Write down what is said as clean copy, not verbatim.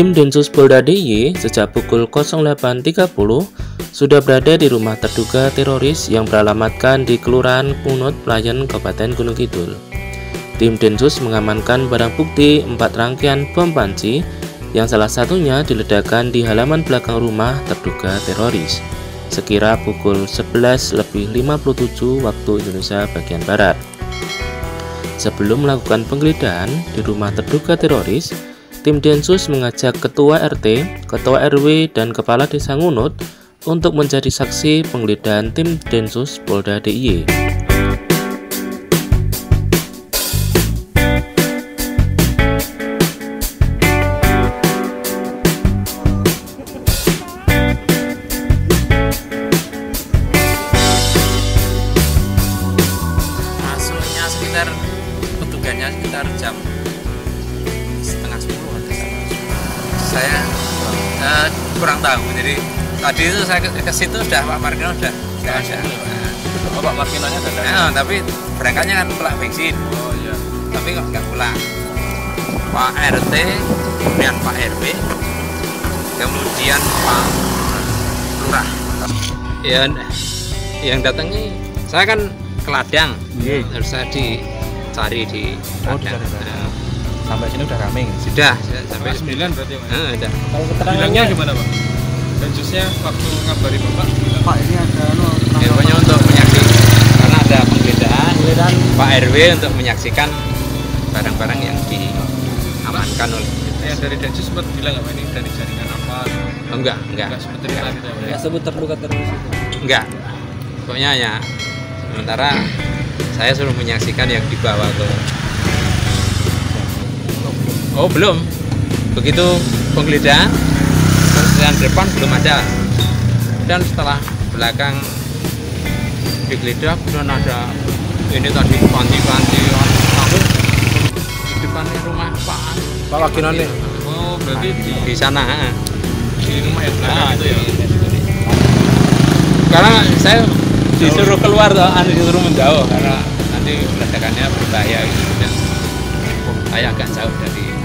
Tim Densus Polda DIY sejak pukul 08.30 sudah berada di rumah terduga teroris yang beralamatkan di Kelurahan Punut Playan, Kabupaten Gunung Kidul. Tim Densus mengamankan barang bukti 4 rangkaian bom panci yang salah satunya diledakkan di halaman belakang rumah terduga teroris sekira pukul 11.57 waktu Indonesia bagian Barat. Sebelum melakukan penggeledahan di rumah terduga teroris, Tim Densus mengajak Ketua RT, Ketua RW, dan Kepala Desa Ngunut untuk menjadi saksi penggeledahan Tim Densus Polda DIY. Masuknya sekitar petugasnya sekitar jam 10:30. Saya kurang tahu, jadi tadi itu saya ke situ sudah Pak Markino sudah nggak ada. Oh, Pak Markinonya sudah ada. Nah, tapi berangkatnya kan pelak bensin. Oh iya. Tapi kok nggak pulang. Pak RT, kemudian Pak RW, kemudian Pak Lurah. Ya, yang datangnya saya kan ke ladang. Yeah. Harus saya dicari di ladang. Oh, sampai sini udah rame. Sudah sampai 9 berarti Pak. Sudah. Kalau keterangannya gimana Pak? Densusnya waktu ngabari Bapak? Pak ini ada pokoknya untuk menyaksikan karena ada penggeledahan Pak RW untuk menyaksikan barang-barang yang diamankan oleh dari Densus. Sempat bilang nggak Pak ini dari jaringan apa? Enggak. Enggak sebut terluka terus itu. Enggak. Pokoknya ya sementara saya suruh menyaksikan yang dibawa ke. Oh belum, begitu penggeledahan depan belum ada, dan setelah belakang digeledah belum ada ini tadi panci di depannya rumah Pak Wakinon nih. Oh berarti di sana di rumah yang belakang itu ya. Karena saya disuruh keluar toh, disuruh menjauh karena nanti ledakannya berbahaya gitu, dan saya agak jauh dari